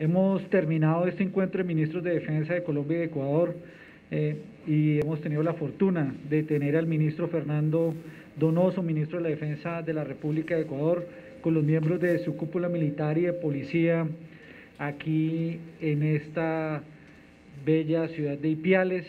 Hemos terminado este encuentro de ministros de Defensa de Colombia y de Ecuador y hemos tenido la fortuna de tener al ministro Fernando Donoso, ministro de la Defensa de la República de Ecuador, con los miembros de su cúpula militar y de policía aquí en esta bella ciudad de Ipiales.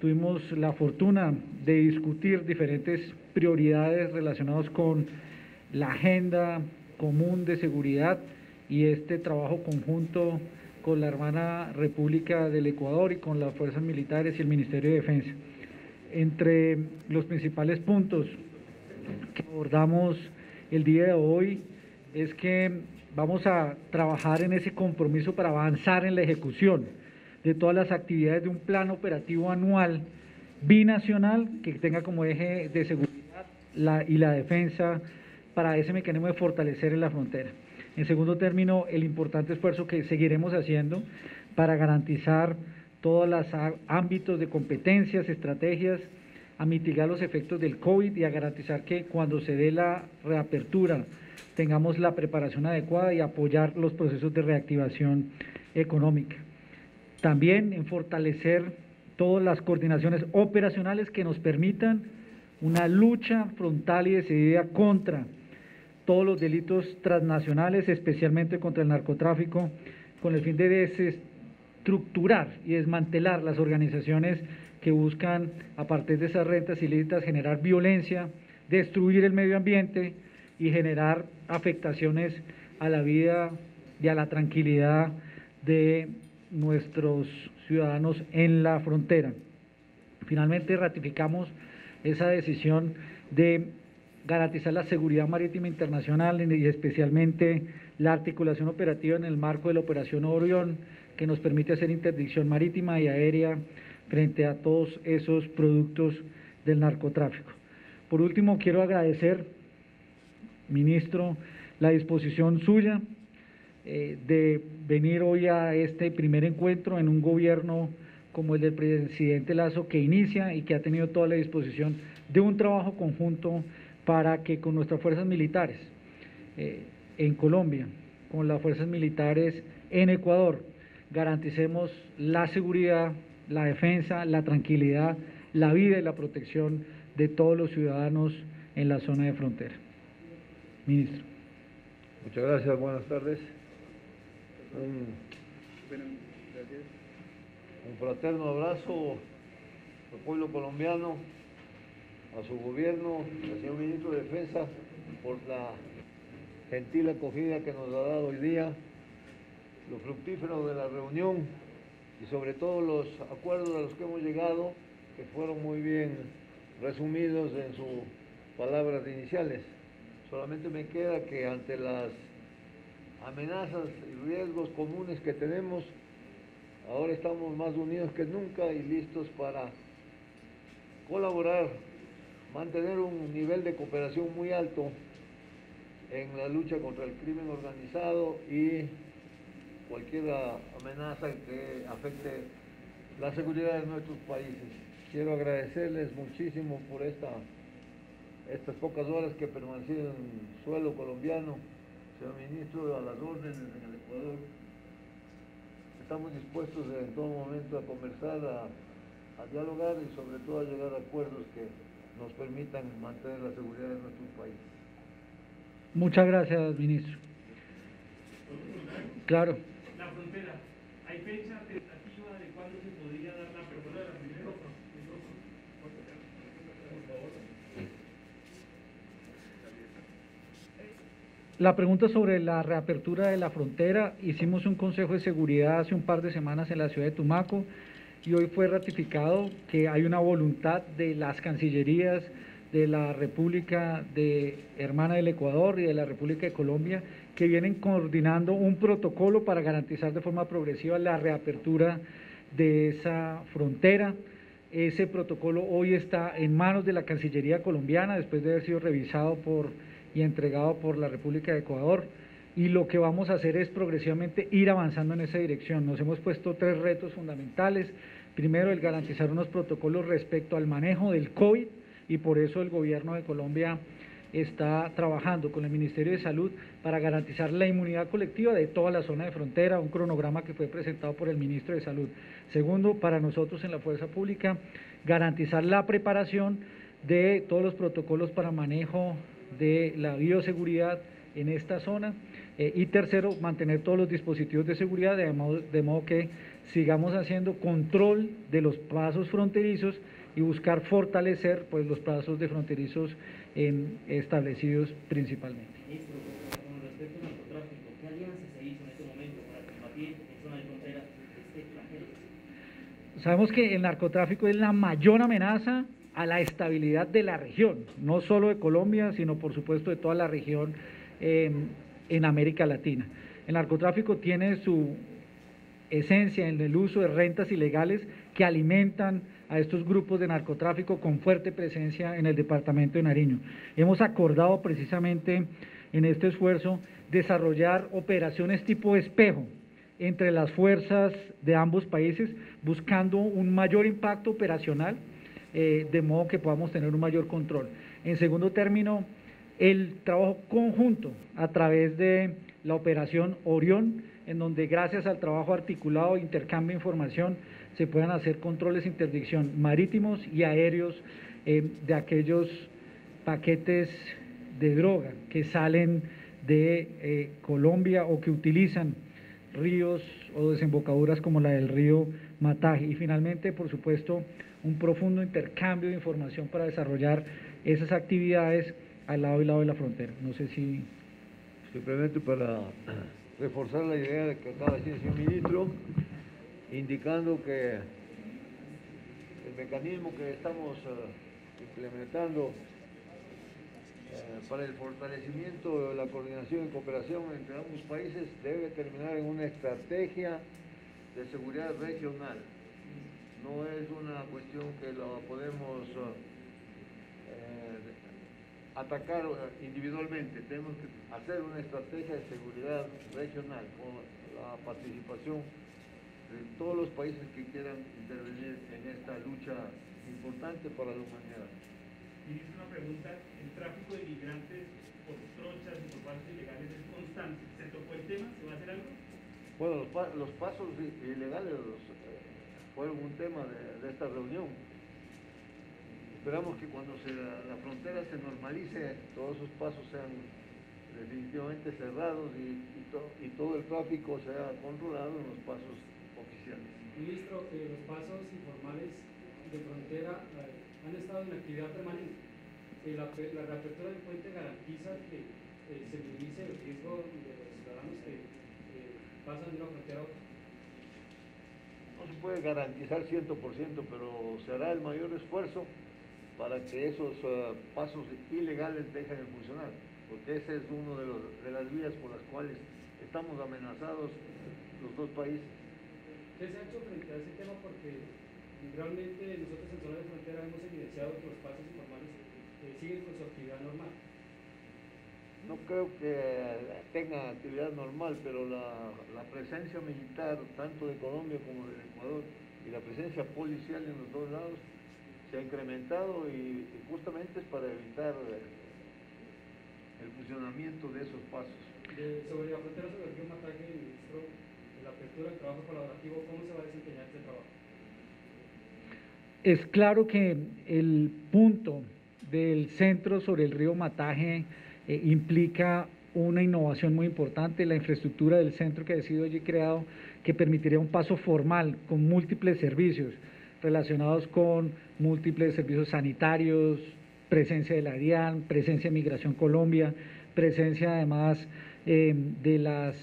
Tuvimos la fortuna de discutir diferentes prioridades relacionadas con la agenda común de seguridad y este trabajo conjunto con la hermana República del Ecuador y con las fuerzas militares y el Ministerio de Defensa. Entre los principales puntos que abordamos el día de hoy es que vamos a trabajar en ese compromiso para avanzar en la ejecución de todas las actividades de un plan operativo anual binacional que tenga como eje de seguridad y la defensa para ese mecanismo de fortalecer en la frontera. En segundo término, el importante esfuerzo que seguiremos haciendo para garantizar todos los ámbitos de competencias, estrategias, a mitigar los efectos del COVID y a garantizar que cuando se dé la reapertura tengamos la preparación adecuada y apoyar los procesos de reactivación económica. También en fortalecer todas las coordinaciones operacionales que nos permitan una lucha frontal y decidida contra todos los delitos transnacionales, especialmente contra el narcotráfico, con el fin de desestructurar y desmantelar las organizaciones que buscan, a partir de esas rentas ilícitas, generar violencia, destruir el medio ambiente y generar afectaciones a la vida y a la tranquilidad de nuestros ciudadanos en la frontera. Finalmente, ratificamos esa decisión de garantizar la seguridad marítima internacional y especialmente la articulación operativa en el marco de la Operación Orión, que nos permite hacer interdicción marítima y aérea frente a todos esos productos del narcotráfico. Por último, quiero agradecer, ministro, la disposición suya de venir hoy a este primer encuentro en un gobierno como el del presidente Lazo, que inicia y que ha tenido toda la disposición de un trabajo conjunto para que con nuestras fuerzas militares en Colombia, con las fuerzas militares en Ecuador, garanticemos la seguridad, la defensa, la tranquilidad, la vida y la protección de todos los ciudadanos en la zona de frontera. Ministro. Muchas gracias, buenas tardes. Un fraterno abrazo al pueblo colombiano, a su gobierno, al señor ministro de Defensa, por la gentil acogida que nos ha dado hoy día, lo fructífero de la reunión y sobre todo los acuerdos a los que hemos llegado, que fueron muy bien resumidos en sus palabras iniciales. Solamente me queda que ante las amenazas y riesgos comunes que tenemos, ahora estamos más unidos que nunca y listos para colaborar, mantener un nivel de cooperación muy alto en la lucha contra el crimen organizado y cualquier amenaza que afecte la seguridad de nuestros países. Quiero agradecerles muchísimo por estas pocas horas que permanecí en el suelo colombiano, señor ministro, a las órdenes en el Ecuador. Estamos dispuestos en todo momento a conversar, a dialogar y sobre todo a llegar a acuerdos que nos permitan mantener la seguridad de nuestro país. Muchas gracias, ministro. Claro. La frontera, ¿hay fecha tentativa de cuándo se podría dar la apertura de la primera? La pregunta sobre la reapertura de la frontera, hicimos un consejo de seguridad hace un par de semanas en la ciudad de Tumaco, y hoy fue ratificado que hay una voluntad de las cancillerías de la República Hermana del Ecuador y de la República de Colombia, que vienen coordinando un protocolo para garantizar de forma progresiva la reapertura de esa frontera. Ese protocolo hoy está en manos de la Cancillería colombiana, después de haber sido revisado y entregado por la República de Ecuador. Y lo que vamos a hacer es progresivamente ir avanzando en esa dirección. Nos hemos puesto tres retos fundamentales. Primero, el garantizar unos protocolos respecto al manejo del COVID, y por eso el gobierno de Colombia está trabajando con el Ministerio de Salud para garantizar la inmunidad colectiva de toda la zona de frontera, un cronograma que fue presentado por el Ministro de Salud. Segundo, para nosotros en la Fuerza Pública, garantizar la preparación de todos los protocolos para manejo de la bioseguridad en esta zona. Y tercero, mantener todos los dispositivos de seguridad, de modo que sigamos haciendo control de los pasos fronterizos y buscar fortalecer pues, los pasos de fronterizos establecidos principalmente. Ministro, con respecto al narcotráfico, ¿qué alianza se hizo en este momento para combatir en zona de frontera este extranjero? Sabemos que el narcotráfico es la mayor amenaza a la estabilidad de la región, no solo de Colombia, sino por supuesto de toda la región en América Latina. El narcotráfico tiene su esencia en el uso de rentas ilegales que alimentan a estos grupos de narcotráfico con fuerte presencia en el departamento de Nariño. Hemos acordado precisamente en este esfuerzo desarrollar operaciones tipo espejo entre las fuerzas de ambos países, buscando un mayor impacto operacional, de modo que podamos tener un mayor control. En segundo término, el trabajo conjunto a través de la Operación Orión, en donde gracias al trabajo articulado, intercambio de información, se puedan hacer controles de interdicción marítimos y aéreos de aquellos paquetes de droga que salen de Colombia o que utilizan ríos o desembocaduras como la del río Mataje. Y finalmente, por supuesto, un profundo intercambio de información para desarrollar esas actividades al lado y lado de la frontera. No sé si... Simplemente para reforzar la idea que acaba de decir el señor ministro, indicando que el mecanismo que estamos implementando para el fortalecimiento de la coordinación y cooperación entre ambos países debe terminar en una estrategia de seguridad regional. No es una cuestión que la podemos atacar individualmente, tenemos que hacer una estrategia de seguridad regional con la participación de todos los países que quieran intervenir en esta lucha importante para la humanidad. Ministro, una pregunta, el tráfico de migrantes por trochas y por pasos ilegales es constante, ¿se tocó el tema? ¿Se va a hacer algo? Bueno, los pasos ilegales fueron un tema de esta reunión. Esperamos que cuando la frontera se normalice, todos esos pasos sean definitivamente cerrados y todo el tráfico sea controlado en los pasos oficiales. Ministro, los pasos informales de frontera han estado en actividad permanente. La reapertura del puente garantiza que se minimice el riesgo de los ciudadanos que pasan de una frontera a otra. No se puede garantizar 100%, pero se hará el mayor esfuerzo para que esos pasos ilegales dejen de funcionar, porque ese es uno de las vías por las cuales estamos amenazados los dos países. ¿Qué se ha hecho frente a ese tema? Porque realmente nosotros en zona de frontera hemos evidenciado que los pasos informales siguen con su actividad normal. No creo que tenga actividad normal, pero la presencia militar tanto de Colombia como de Ecuador y la presencia policial en los dos lados se ha incrementado y justamente es para evitar el funcionamiento de esos pasos. Sobre la frontera sobre el río Mataje, ministro, la apertura del trabajo colaborativo, ¿cómo se va a desempeñar este trabajo? Es claro que el punto del centro sobre el río Mataje implica una innovación muy importante, la infraestructura del centro que ha sido allí creado, que permitiría un paso formal con múltiples servicios relacionados con múltiples servicios sanitarios, presencia de la DIAN, presencia de Migración Colombia, presencia además de las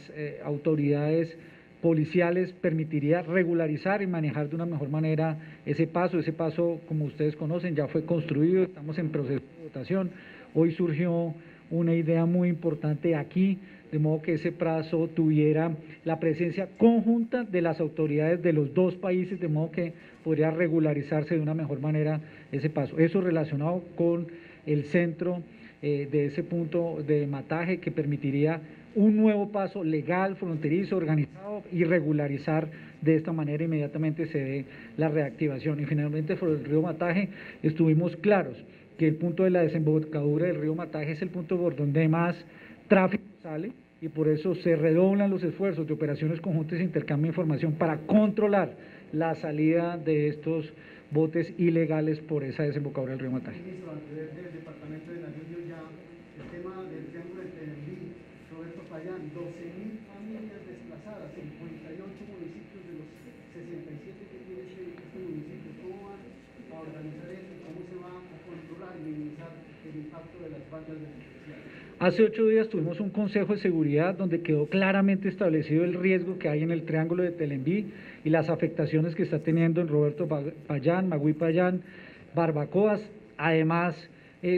autoridades policiales, permitiría regularizar y manejar de una mejor manera ese paso como ustedes conocen, ya fue construido, estamos en proceso de votación, hoy surgió una idea muy importante aquí, de modo que ese paso tuviera la presencia conjunta de las autoridades de los dos países, de modo que podría regularizarse de una mejor manera ese paso. Eso relacionado con el centro de ese punto de Mataje que permitiría un nuevo paso legal, fronterizo, organizado y regularizar de esta manera inmediatamente se dé la reactivación. Y finalmente, por el río Mataje estuvimos claros que el punto de la desembocadura del río Mataje es el punto por donde más tráfico sale, y por eso se redoblan los esfuerzos de operaciones conjuntas e intercambio de información para controlar la salida de estos botes ilegales por esa desembocadura del río Mataje. Ministro, desde el departamento de Nariño ya el tema del triángulo de Telembí, Roberto Payán, 12.000 familias desplazadas, 58 municipios de los 67 que tiene este municipio. ¿Cómo van a organizar esto? ¿Cómo se va a controlar y minimizar el impacto de las bandas delincuenciales? Hace 8 días tuvimos un consejo de seguridad donde quedó claramente establecido el riesgo que hay en el triángulo de Telembí y las afectaciones que está teniendo en Roberto Payán, Magui Payán, Barbacoas, además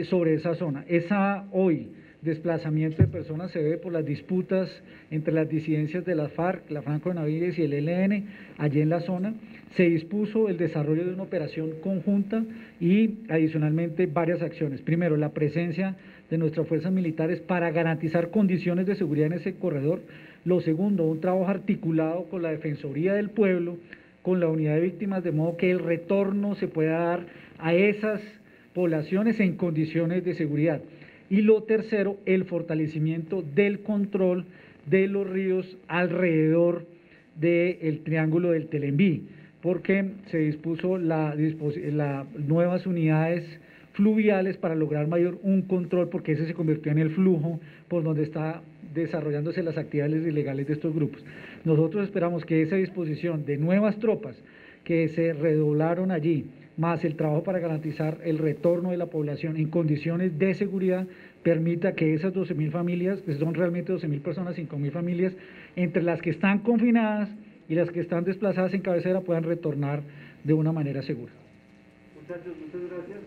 sobre esa zona. Esa hoy desplazamiento de personas se ve por las disputas entre las disidencias de la FARC, la Franco de Naviges y el ELN allí en la zona. Se dispuso el desarrollo de una operación conjunta y adicionalmente varias acciones. Primero, la presencia de nuestras fuerzas militares para garantizar condiciones de seguridad en ese corredor. Lo segundo, un trabajo articulado con la Defensoría del Pueblo, con la unidad de víctimas, de modo que el retorno se pueda dar a esas poblaciones en condiciones de seguridad. Y lo tercero, el fortalecimiento del control de los ríos alrededor del triángulo del Telembí, porque se dispuso las nuevas unidades fluviales para lograr un control, porque ese se convirtió en el flujo por donde está desarrollándose las actividades ilegales de estos grupos. Nosotros esperamos que esa disposición de nuevas tropas que se redoblaron allí, más el trabajo para garantizar el retorno de la población en condiciones de seguridad, permita que esas 12.000 familias, que son realmente 12.000 personas, 5.000 familias, entre las que están confinadas y las que están desplazadas en cabecera, puedan retornar de una manera segura. Muchas gracias.